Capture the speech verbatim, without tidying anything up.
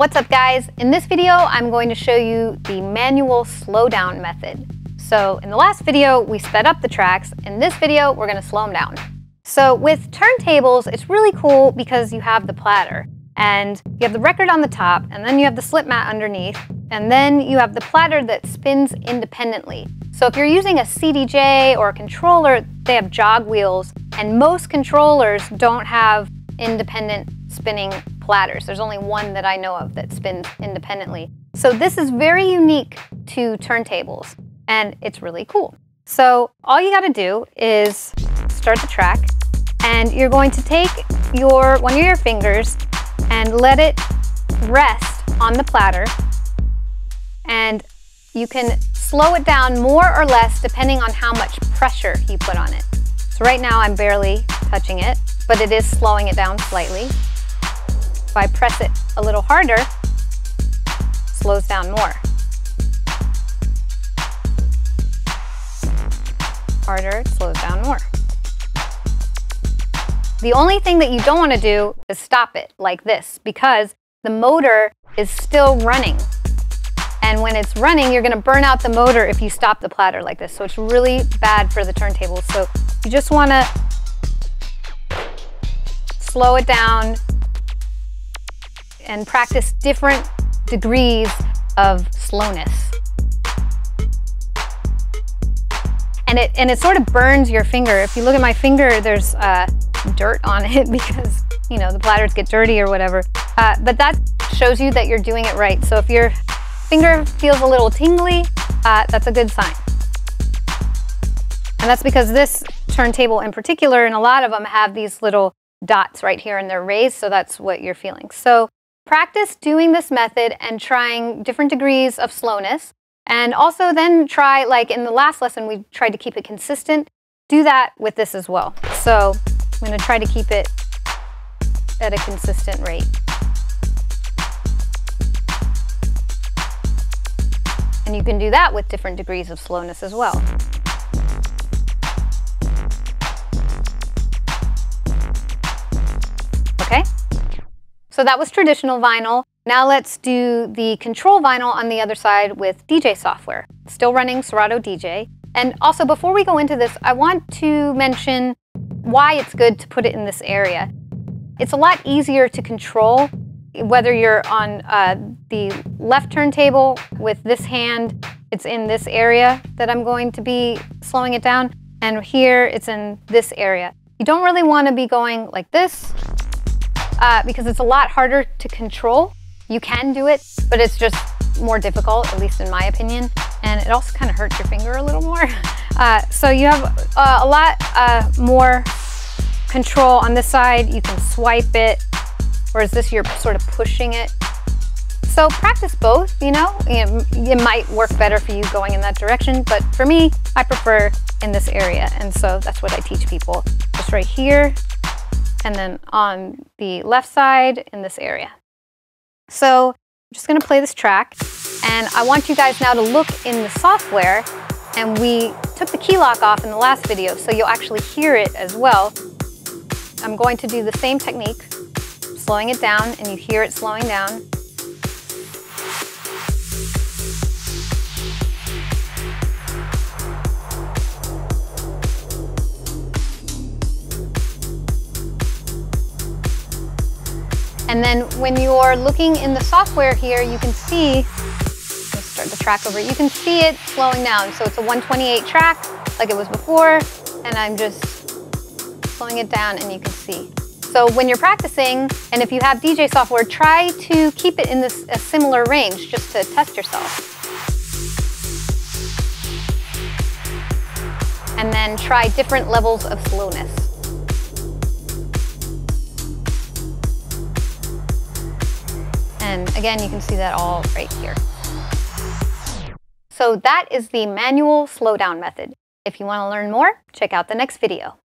What's up, guys? In this video, I'm going to show you the manual slowdown method. So in the last video, we sped up the tracks. In this video, we're gonna slow them down. So with turntables, it's really cool because you have the platter and you have the record on the top, and then you have the slip mat underneath, and then you have the platter that spins independently. So if you're using a C D J or a controller, they have jog wheels, and most controllers don't have independent spinning platters. There's only one that I know of that spins independently. So this is very unique to turntables, and it's really cool. So all you gotta do is start the track, and you're going to take your one of your fingers and let it rest on the platter, and you can slow it down more or less depending on how much pressure you put on it. So right now I'm barely touching it, but it is slowing it down slightly. If I press it a little harder, it slows down more. Harder, it slows down more. The only thing that you don't want to do is stop it like this, because the motor is still running. And when it's running, you're going to burn out the motor if you stop the platter like this. So it's really bad for the turntables. So you just want to slow it down and practice different degrees of slowness. And it, and it sort of burns your finger. If you look at my finger, there's uh, dirt on it because, you know, the platters get dirty or whatever. Uh, but that shows you that you're doing it right. So if your finger feels a little tingly, uh, that's a good sign. And that's because this turntable in particular, and a lot of them, have these little dots right here, and they're raised, so that's what you're feeling. So practice doing this method and trying different degrees of slowness. And also then try, like in the last lesson, we tried to keep it consistent. Do that with this as well. So I'm going to try to keep it at a consistent rate. And you can do that with different degrees of slowness as well. Okay? So that was traditional vinyl. Now let's do the control vinyl on the other side with D J software. Still running Serato D J. And also, before we go into this, I want to mention why it's good to put it in this area. It's a lot easier to control whether you're on uh, the left turntable with this hand. It's in this area that I'm going to be slowing it down, and here it's in this area. You don't really want to be going like this uh, because it's a lot harder to control. You can do it, but it's just more difficult, at least in my opinion, and it also kind of hurts your finger a little more. Uh, so you have uh, a lot uh, more control on this side. You can swipe it, whereas this you're sort of pushing it. So practice both, you know? It, it might work better for you going in that direction, but for me, I prefer in this area, and so that's what I teach people. Just right here, and then on the left side in this area. So I'm just gonna play this track, and I want you guys now to look in the software, and we took the key lock off in the last video, so you'll actually hear it as well. I'm going to do the same technique, slowing it down, and you hear it slowing down. And then when you're looking in the software here, you can see, let's start the track over, you can see it slowing down. So it's a one twenty-eight track, like it was before, and I'm just slowing it down, and you can see. So when you're practicing, and if you have D J software, try to keep it in this a similar range just to test yourself. And then try different levels of slowness. And again, you can see that all right here. So that is the manual slowdown method. If you want to learn more, check out the next video.